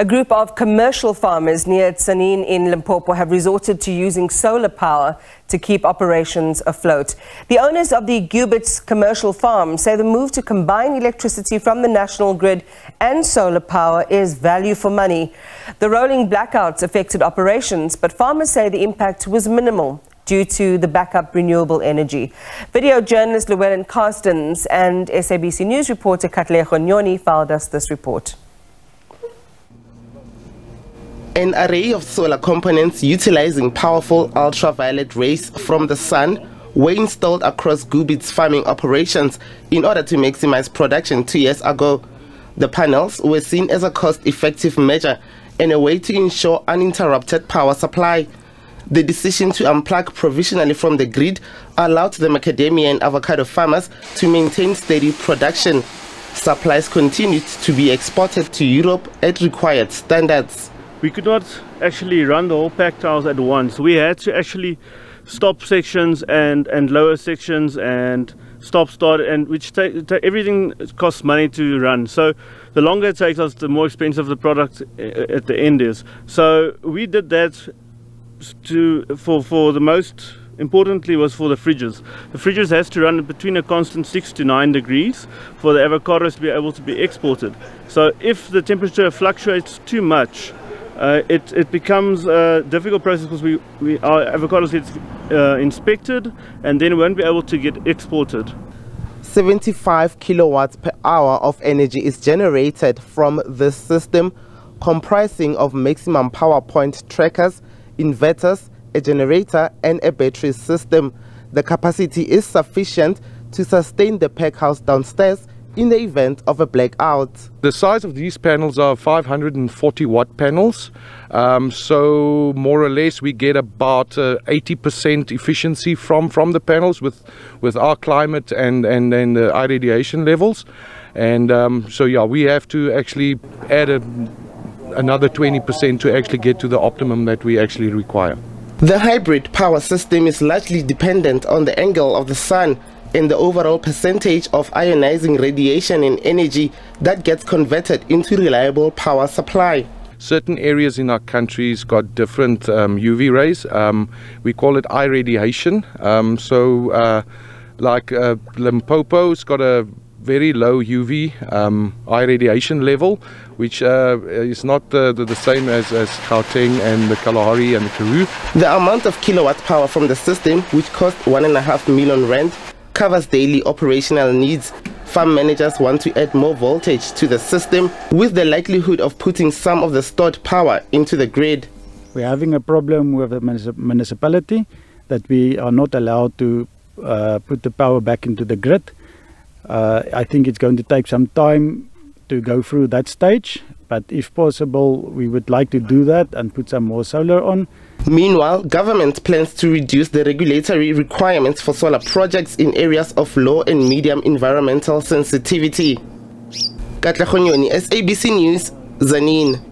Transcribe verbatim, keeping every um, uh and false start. A group of commercial farmers near Tzaneen in Limpopo have resorted to using solar power to keep operations afloat. The owners of the Gubitz commercial farm say the move to combine electricity from the national grid and solar power is value for money. The rolling blackouts affected operations, but farmers say the impact was minimal due to the backup renewable energy. Video journalist Llewellyn Carstens and S A B C News reporter Katlego Nyoni filed us this report. An array of solar components utilizing powerful ultraviolet rays from the sun were installed across Gubitz farming operations in order to maximize production two years ago. The panels were seen as a cost-effective measure and a way to ensure uninterrupted power supply. The decision to unplug provisionally from the grid allowed the macadamia and avocado farmers to maintain steady production. Supplies continued to be exported to Europe at required standards. We could not actually run the whole packed house at once. We had to actually stop sections and, and lower sections and stop, start, and which everything costs money to run. So the longer it takes us, the more expensive the product at the end is. So we did that to, for, for the most importantly was for the fridges. The fridges has to run between a constant six to nine degrees for the avocados to be able to be exported. So if the temperature fluctuates too much, Uh, it, it becomes a difficult process because we, we, our avocados get uh, inspected and then won't be able to get exported. seventy-five kilowatts per hour of energy is generated from this system, comprising of maximum power point trackers, inverters, a generator and a battery system. The capacity is sufficient to sustain the pack house downstairs in the event of a blackout. The size of these panels are five hundred forty watt panels, um, so more or less we get about eighty percent uh, efficiency from from the panels with with our climate and and and uh, irradiation levels, and um, so yeah, we have to actually add a, another twenty percent to actually get to the optimum that we actually require. The hybrid power system is largely dependent on the angle of the sun and the overall percentage of ionizing radiation and energy that gets converted into reliable power supply. Certain areas in our country's got different um, U V rays. Um, we call it irradiation. Um, so uh, like uh, Limpopo's got a very low U V um, irradiation level, which uh, is not the, the, the same as, as Gauteng and the Kalahari and the Karoo. The amount of kilowatt power from the system, which cost one and a half million rand, covers daily operational needs. Farm managers want to add more voltage to the system with the likelihood of putting some of the stored power into the grid. We're having a problem with the municipality that we are not allowed to uh, put the power back into the grid. Uh, I think it's going to take some time to go through that stage, but if possible we would like to do that and put some more solar on. Meanwhile, government plans to reduce the regulatory requirements for solar projects in areas of low and medium environmental sensitivity. Katlego Nyoni, S A B C News, Tzaneen.